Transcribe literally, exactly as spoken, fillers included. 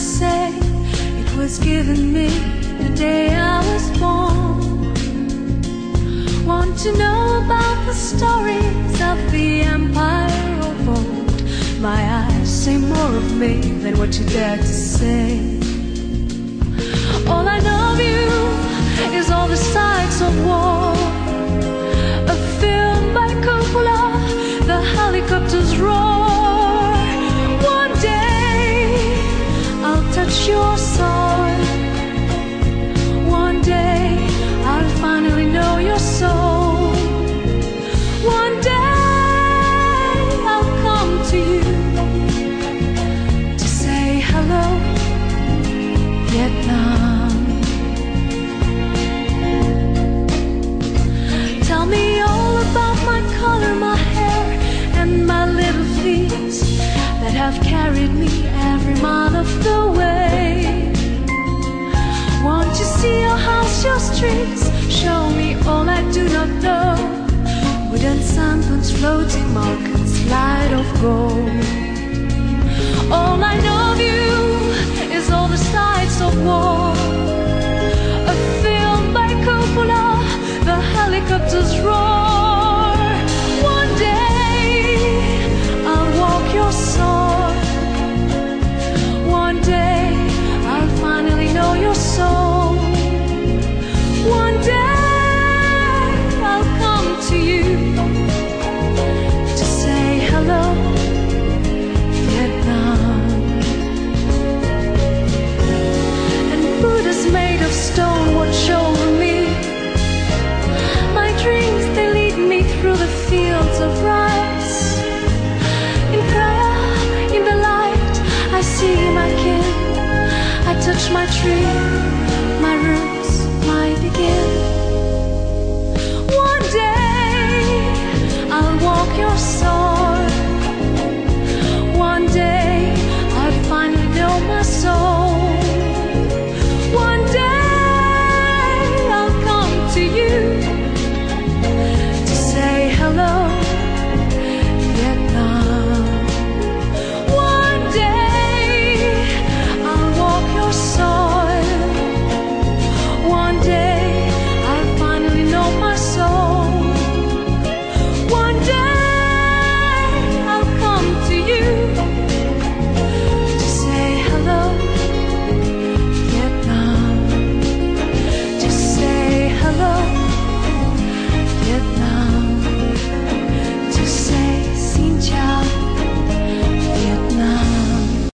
say it was given me the day I was born. Want to know about the stories of the empire of old? My eyes say more of me than what you dare to say. All I know of you is all the sights of war, a film by Coppola, the helicopters roar. Touch your soul. One day I'll finally know your soul. One day I'll come to you to say hello, Vietnam. Tell me all about my color, my hair, and my little feet that have carried me every mile of the way. Your streets show me all I do not know. Wooden sampans, floating markets, light of gold. All I know of you is all the sights of war, a film by Coppola, the helicopters roar. One day I'll walk your soul. One day I'll finally know your soul. Stone, watch over me. My dreams, they lead me through the fields of rice. In prayer, in the light, I see my kin. I touch my tree.